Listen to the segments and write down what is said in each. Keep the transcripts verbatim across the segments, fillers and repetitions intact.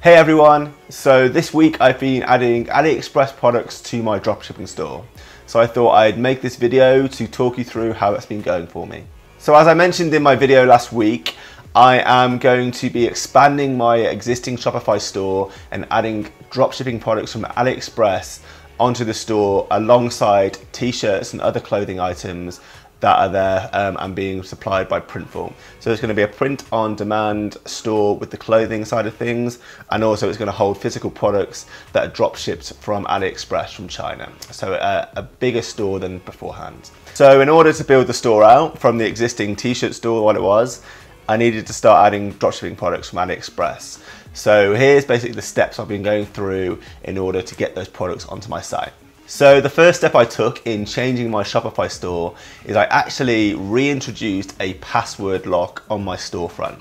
Hey everyone, so this week I've been adding AliExpress products to my dropshipping store. So I thought I'd make this video to talk you through how that's been going for me. So as I mentioned in my video last week, I am going to be expanding my existing Shopify store and adding dropshipping products from AliExpress onto the store alongside t-shirts and other clothing items that are there um, and being supplied by Printful. So it's going to be a print-on-demand store with the clothing side of things, and also it's going to hold physical products that are drop-shipped from AliExpress from China. So a, a bigger store than beforehand. So in order to build the store out from the existing t-shirt store, what it was, I needed to start adding dropshipping products from AliExpress. So here's basically the steps I've been going through in order to get those products onto my site. So the first step I took in changing my Shopify store is I actually reintroduced a password lock on my storefront.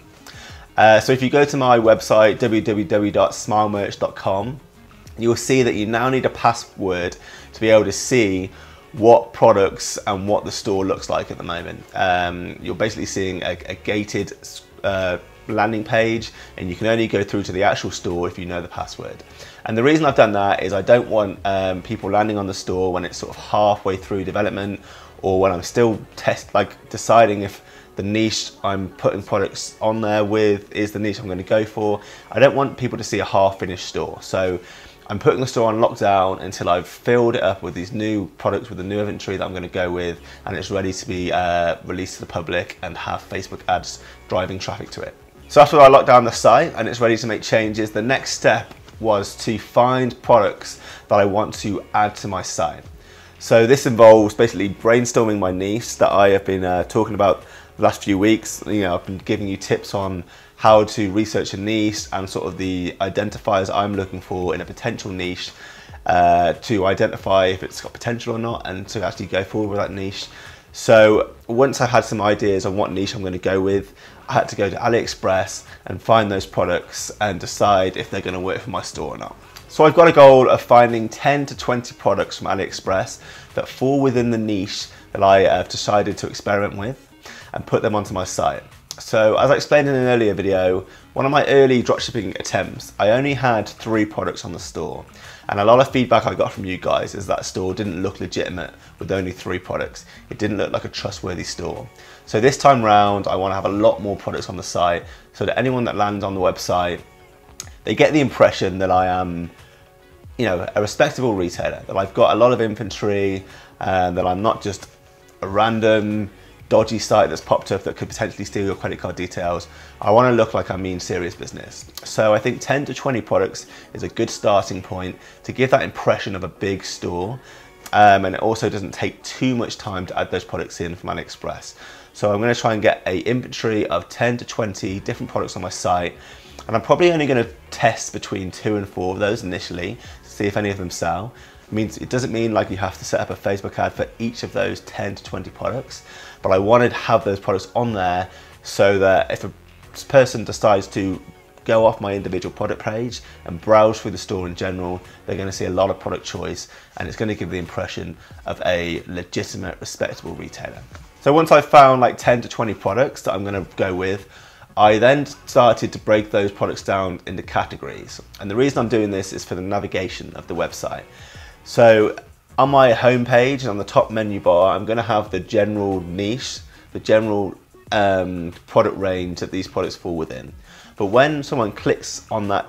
Uh, so if you go to my website, w w w dot smile merch dot com, you'll see that you now need a password to be able to see what products and what the store looks like at the moment. Um, you're basically seeing a, a gated uh, landing page, and you can only go through to the actual store if you know the password. And the reason I've done that is I don't want um, people landing on the store when it's sort of halfway through development, or when I'm still test like deciding if the niche I'm putting products on there with is the niche I'm going to go for. I don't want people to see a half-finished store, so I'm putting the store on lockdown until I've filled it up with these new products, with the new inventory that I'm going to go with, and it's ready to be uh, released to the public and have Facebook ads driving traffic to it. So after I locked down the site and it's ready to make changes, the next step was to find products that I want to add to my site. So this involves basically brainstorming my niche that I have been uh, talking about the last few weeks. You know, I've been giving you tips on how to research a niche and sort of the identifiers I'm looking for in a potential niche uh, to identify if it's got potential or not, and to actually go forward with that niche. So once I had some ideas on what niche I'm going to go with, I had to go to AliExpress and find those products and decide if they're going to work for my store or not. So I've got a goal of finding ten to twenty products from AliExpress that fall within the niche that I have decided to experiment with and put them onto my site. So as I explained in an earlier video, one of my early dropshipping attempts, I only had three products on the store, and a lot of feedback I got from you guys is that store didn't look legitimate with only three products. It didn't look like a trustworthy store. So this time round, I want to have a lot more products on the site so that anyone that lands on the website, they get the impression that I am, you know, a respectable retailer, that I've got a lot of inventory, and that I'm not just a random dodgy site that's popped up that could potentially steal your credit card details. I want to look like I mean serious business. So I think ten to twenty products is a good starting point to give that impression of a big store. Um, and it also doesn't take too much time to add those products in from AliExpress. So I'm going to try and get an inventory of ten to twenty different products on my site. And I'm probably only going to test between two and four of those initially to see if any of them sell. It means it doesn't mean like you have to set up a Facebook ad for each of those ten to twenty products, but I wanted to have those products on there so that if a person decides to go off my individual product page and browse through the store in general, they're going to see a lot of product choice, and it's going to give the impression of a legitimate, respectable retailer. So once I've found like ten to twenty products that I'm going to go with, I then started to break those products down into categories. And the reason I'm doing this is for the navigation of the website. So on my homepage and on the top menu bar, I'm going to have the general niche, the general um, product range that these products fall within. But when someone clicks on that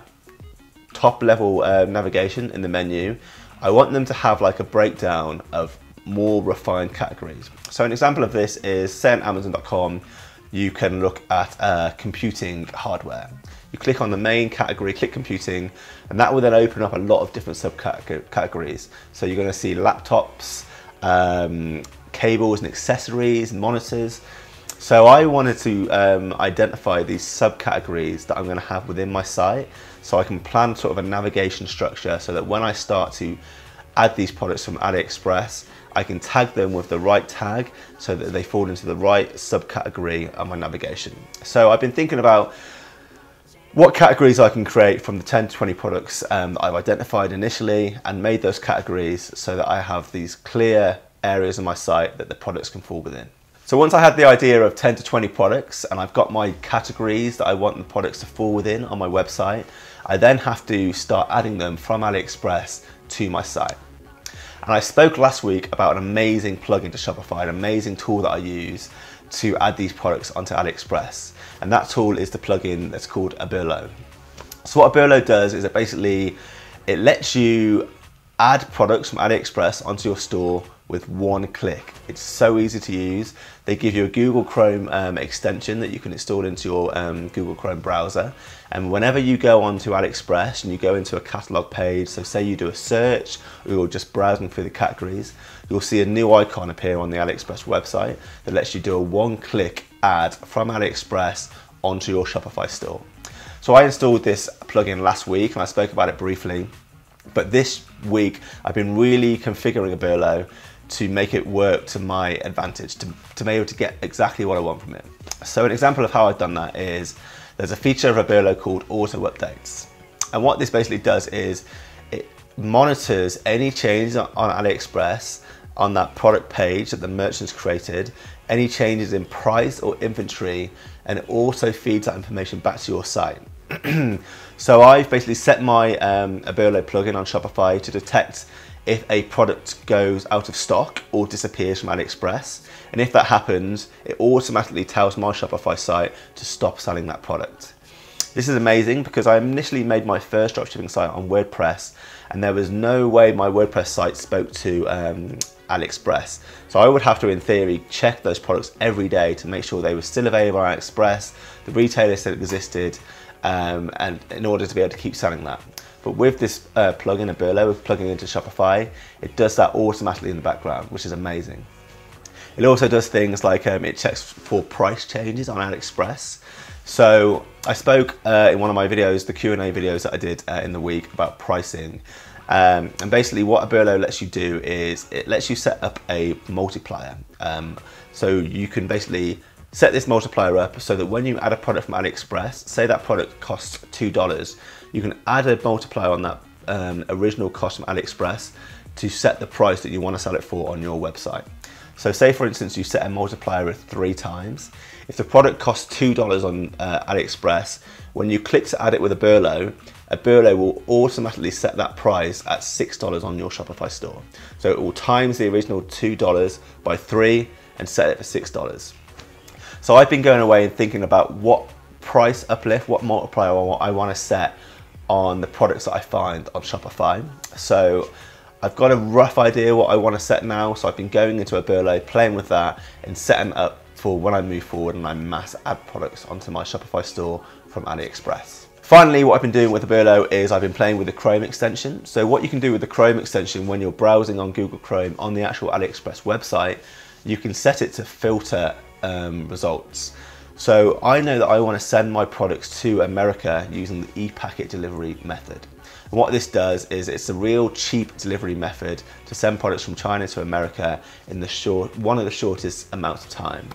top level uh, navigation in the menu, I want them to have like a breakdown of more refined categories. So an example of this is, say on Amazon dot com, you can look at uh, computing hardware. You click on the main category, click computing, and that will then open up a lot of different subcategories. So you're going to see laptops, um, cables and accessories, monitors. So I wanted to um, identify these subcategories that I'm going to have within my site, so I can plan sort of a navigation structure so that when I start to add these products from AliExpress, I can tag them with the right tag so that they fall into the right subcategory of my navigation. So I've been thinking about what categories I can create from the ten to twenty products um, I've identified initially, and made those categories so that I have these clear areas on my site that the products can fall within. So once I had the idea of ten to twenty products, and I've got my categories that I want the products to fall within on my website, I then have to start adding them from AliExpress to my site. And I spoke last week about an amazing plugin to Shopify, an amazing tool that I use to add these products onto AliExpress. And that tool is the plugin that's called Oberlo. So what Oberlo does is it basically, it lets you add products from AliExpress onto your store with one click. It's so easy to use. They give you a Google Chrome um, extension that you can install into your um, Google Chrome browser. And whenever you go onto AliExpress and you go into a catalog page, so say you do a search or you're just browsing through the categories, you'll see a new icon appear on the AliExpress website that lets you do a one-click ad from AliExpress onto your Shopify store. So I installed this plugin last week and I spoke about it briefly, but this week I've been really configuring Oberlo to make it work to my advantage, to, to be able to get exactly what I want from it. So an example of how I've done that is, there's a feature of Oberlo called auto updates. And what this basically does is, it monitors any changes on, on AliExpress, on that product page that the merchant's created, any changes in price or inventory, and it also feeds that information back to your site. So I've basically set my um, Oberlo plugin on Shopify to detect if a product goes out of stock or disappears from AliExpress. And if that happens, it automatically tells my Shopify site to stop selling that product. This is amazing because I initially made my first dropshipping site on WordPress and there was no way my WordPress site spoke to um, AliExpress. So I would have to, in theory, check those products every day to make sure they were still available on AliExpress, the retailer still existed, um, and in order to be able to keep selling that. But with this uh, plugin, Oberlo, with plugging into Shopify, it does that automatically in the background, which is amazing. It also does things like um, it checks for price changes on AliExpress. So I spoke uh, in one of my videos, the Q and A videos that I did uh, in the week, about pricing. Um, and basically what Oberlo lets you do is it lets you set up a multiplier. Um, so you can basically set this multiplier up so that when you add a product from AliExpress, say that product costs two dollars, you can add a multiplier on that um, original cost from AliExpress to set the price that you want to sell it for on your website. So say for instance, you set a multiplier of three times. If the product costs two dollars on uh, AliExpress, when you click to add it with Oberlo, Oberlo will automatically set that price at six dollars on your Shopify store. So it will times the original two dollars by three and set it for six dollars. So I've been going away and thinking about what price uplift, what multiplier I want to set on the products that I find on Shopify. So I've got a rough idea what I want to set now. So I've been going into Oberlo, playing with that and setting up for when I move forward and I mass add products onto my Shopify store from AliExpress. Finally, what I've been doing with Oberlo is I've been playing with the Chrome extension. So what you can do with the Chrome extension when you're browsing on Google Chrome on the actual AliExpress website, you can set it to filter Um, results. So I know that I want to send my products to America using the ePacket delivery method. And what this does is it's a real cheap delivery method to send products from China to America in the short, one of the shortest amounts of time.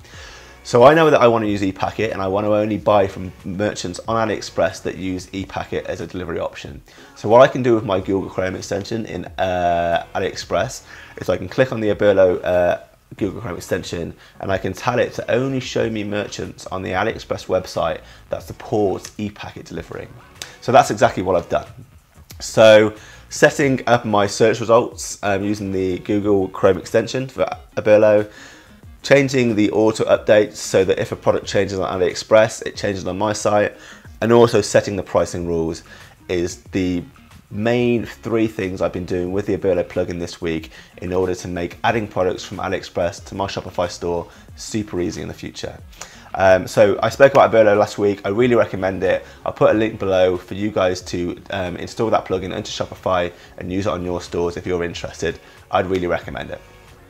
So I know that I want to use ePacket and I want to only buy from merchants on AliExpress that use ePacket as a delivery option. So what I can do with my Google Chrome extension in uh, AliExpress is I can click on the Oberlo uh, Google Chrome extension and I can tell it to only show me merchants on the AliExpress website that supports ePacket delivery. So that's exactly what I've done. So setting up my search results um, using the Google Chrome extension for Oberlo, changing the auto updates so that if a product changes on AliExpress, it changes on my site, and also setting the pricing rules is the main three things I've been doing with the Oberlo plugin this week in order to make adding products from AliExpress to my Shopify store super easy in the future. Um, so I spoke about Oberlo last week. I really recommend it. I'll put a link below for you guys to um, install that plugin into Shopify and use it on your stores if you're interested. I'd really recommend it.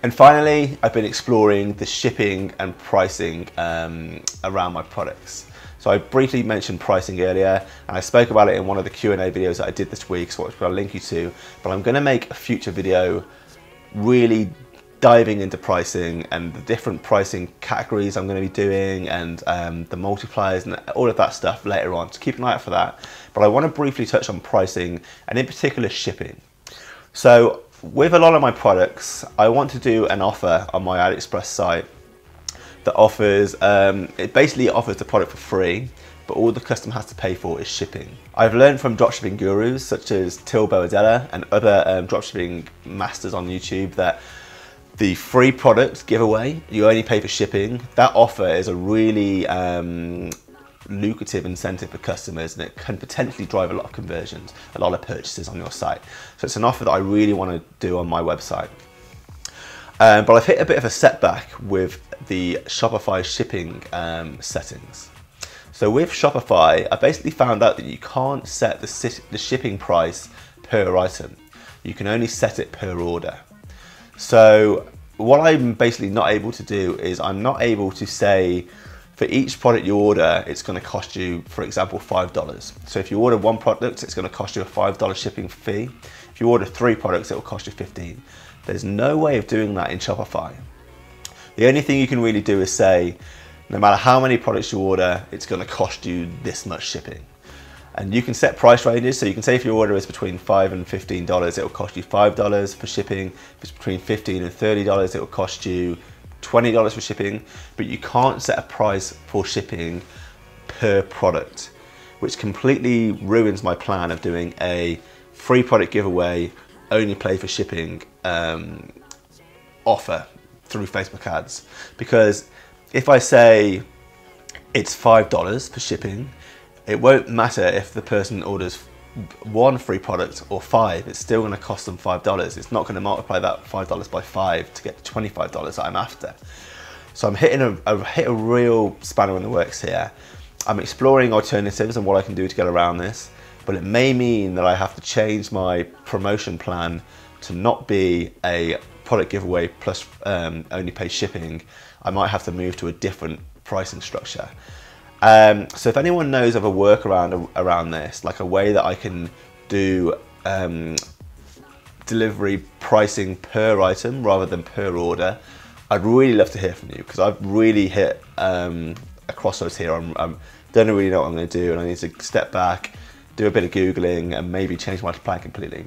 And finally, I've been exploring the shipping and pricing um, around my products. So I briefly mentioned pricing earlier and I spoke about it in one of the Q and A videos that I did this week, so which I'll link you to, but I'm gonna make a future video really diving into pricing and the different pricing categories I'm gonna be doing and um, the multipliers and all of that stuff later on, so keep an eye out for that. But I wanna briefly touch on pricing and in particular shipping. So with a lot of my products, I want to do an offer on my AliExpress site that offers, um, it basically offers the product for free, but all the customer has to pay for is shipping. I've learned from dropshipping gurus such as Tilbo Adela and other um, dropshipping masters on YouTube that the free product giveaway, you only pay for shipping. That offer is a really um, lucrative incentive for customers, and it can potentially drive a lot of conversions, a lot of purchases on your site. So it's an offer that I really want to do on my website. Um, but I've hit a bit of a setback with the Shopify shipping um, settings. So with Shopify, I basically found out that you can't set the, the shipping price per item. You can only set it per order. So what I'm basically not able to do is I'm not able to say for each product you order, it's going to cost you, for example, five dollars. So if you order one product, it's going to cost you a five dollar shipping fee. If you order three products, it will cost you fifteen dollars. There's no way of doing that in Shopify. The only thing you can really do is say, no matter how many products you order, it's going to cost you this much shipping. And you can set price ranges, so you can say if your order is between five and fifteen dollars, it'll cost you five dollars for shipping. If it's between fifteen and thirty dollars, it'll cost you twenty dollars for shipping, but you can't set a price for shipping per product, which completely ruins my plan of doing a free product giveaway, only pay for shipping um, offer through Facebook ads. Because if I say it's five dollars for shipping, it won't matter if the person orders one free product or five, it's still gonna cost them five dollars. It's not gonna multiply that five dollars by five to get the twenty-five dollars that I'm after. So I'm hitting a, I've hit a real spanner in the works here. I'm exploring alternatives and what I can do to get around this, but it may mean that I have to change my promotion plan to not be a product giveaway plus um, only pay shipping. I might have to move to a different pricing structure. Um, so if anyone knows of a workaround around this, like a way that I can do um, delivery pricing per item rather than per order, I'd really love to hear from you, because I've really hit um, a crossroads here. I'm, I'm don't really know what I'm going to do, and I need to step back, do a bit of Googling, and maybe change my plan completely.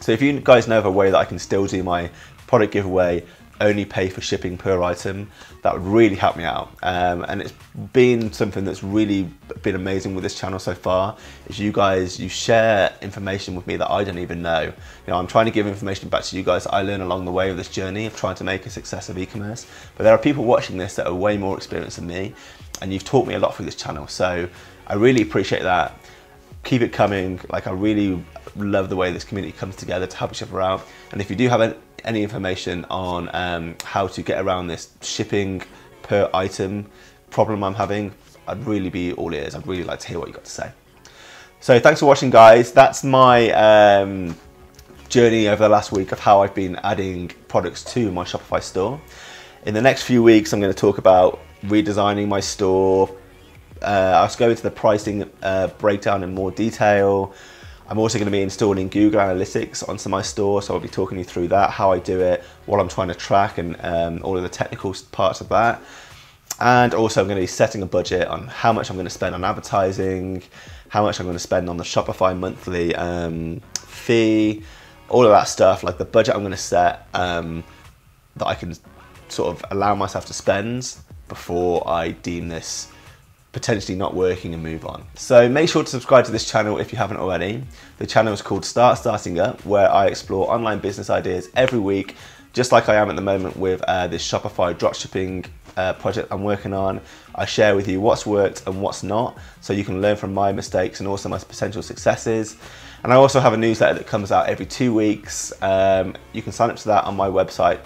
So if you guys know of a way that I can still do my product giveaway, only pay for shipping per item, that would really help me out. Um, and it's been something that's really been amazing with this channel so far, is you guys, you share information with me that I don't even know. You know, I'm trying to give information back to you guys that I learn along the way of this journey of trying to make a success of e-commerce. But there are people watching this that are way more experienced than me, and you've taught me a lot through this channel. So I really appreciate that. Keep it coming. Like, I really love the way this community comes together to help each other out. And if you do have any information on um, how to get around this shipping per item problem I'm having, I'd really be all ears. I'd really like to hear what you got to say. So thanks for watching, guys. That's my um, journey over the last week of how I've been adding products to my Shopify store. In the next few weeks, I'm going to talk about redesigning my store. Uh, I'll just go into the pricing uh, breakdown in more detail. I'm also going to be installing Google Analytics onto my store, so I'll be talking you through that, how I do it, what I'm trying to track, and um, all of the technical parts of that. And also I'm going to be setting a budget on how much I'm going to spend on advertising, how much I'm going to spend on the Shopify monthly um, fee, all of that stuff, like the budget I'm going to set um, that I can sort of allow myself to spend before I deem this potentially not working and move on. So make sure to subscribe to this channel if you haven't already. The channel is called Start Starting Up, where I explore online business ideas every week, just like I am at the moment with uh, this Shopify dropshipping uh, project I'm working on. I share with you what's worked and what's not, so you can learn from my mistakes and also my potential successes. And I also have a newsletter that comes out every two weeks. Um, you can sign up to that on my website,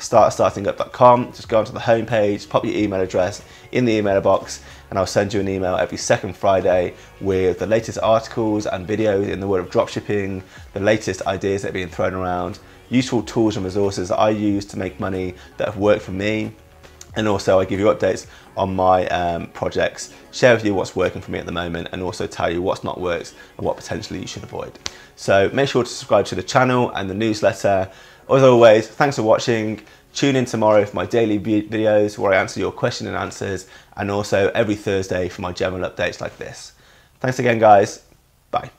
Start Starting Up dot com. Just go onto the homepage, pop your email address in the email box, and I'll send you an email every second Friday with the latest articles and videos in the world of dropshipping, the latest ideas that are being thrown around, useful tools and resources that I use to make money that have worked for me. And also I give you updates on my um, projects, share with you what's working for me at the moment, and also tell you what's not worked and what potentially you should avoid. So make sure to subscribe to the channel and the newsletter. As always, thanks for watching. Tune in tomorrow for my daily videos where I answer your questions and answers, and also every Thursday for my general updates like this. Thanks again, guys. Bye.